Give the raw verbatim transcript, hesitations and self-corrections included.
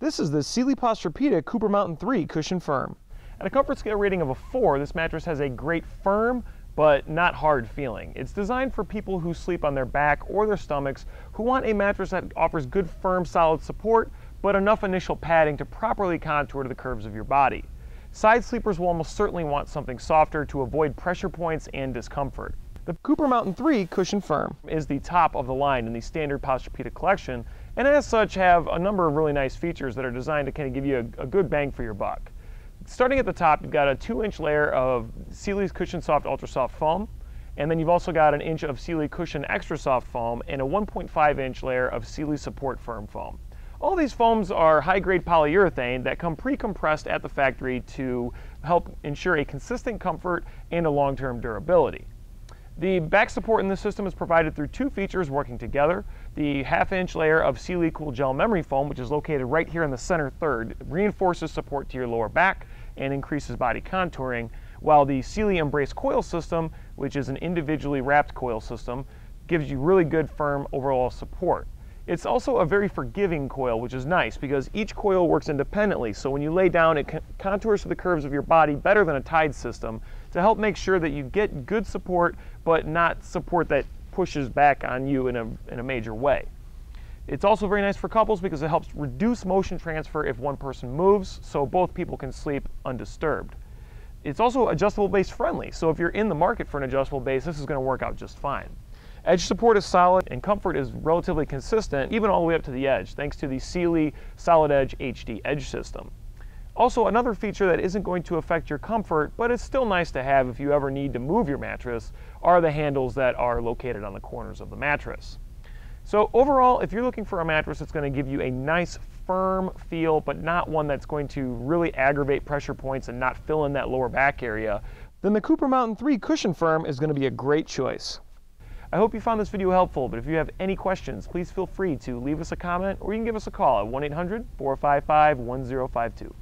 This is the Sealy Posturepedic Cooper Mountain three Cushion Firm. At a comfort scale rating of a four, this mattress has a great firm but not hard feeling. It's designed for people who sleep on their back or their stomachs, who want a mattress that offers good firm solid support but enough initial padding to properly contour to the curves of your body. Side sleepers will almost certainly want something softer to avoid pressure points and discomfort. The Cooper Mountain three Cushion Firm is the top of the line in the standard Posturepedic collection, and as such have a number of really nice features that are designed to kind of give you a, a good bang for your buck. Starting at the top, you've got a two inch layer of Sealy Cushion Soft Ultra Soft foam, and then you've also got an inch of Sealy Cushion Extra Soft foam and a one point five inch layer of Sealy Support Firm foam. All these foams are high-grade polyurethane that come pre-compressed at the factory to help ensure a consistent comfort and a long-term durability. The back support in this system is provided through two features working together. The half-inch layer of Sealy Cool Gel memory foam, which is located right here in the center third, reinforces support to your lower back and increases body contouring, while the Sealy Embrace Coil System, which is an individually wrapped coil system, gives you really good firm overall support. It's also a very forgiving coil, which is nice because each coil works independently. So when you lay down, it contours to the curves of your body better than a tied system to help make sure that you get good support, but not support that pushes back on you in a, in a major way. It's also very nice for couples because it helps reduce motion transfer if one person moves, so both people can sleep undisturbed. It's also adjustable base friendly. So if you're in the market for an adjustable base, this is going to work out just fine. Edge support is solid and comfort is relatively consistent, even all the way up to the edge, thanks to the Sealy Solid Edge H D edge system. Also, another feature that isn't going to affect your comfort, but it's still nice to have if you ever need to move your mattress, are the handles that are located on the corners of the mattress. So overall, if you're looking for a mattress that's going to give you a nice firm feel, but not one that's going to really aggravate pressure points and not fill in that lower back area, then the Cooper Mountain three Cushion Firm is going to be a great choice. I hope you found this video helpful, but if you have any questions, please feel free to leave us a comment or you can give us a call at one eight hundred, four five five, one zero five two.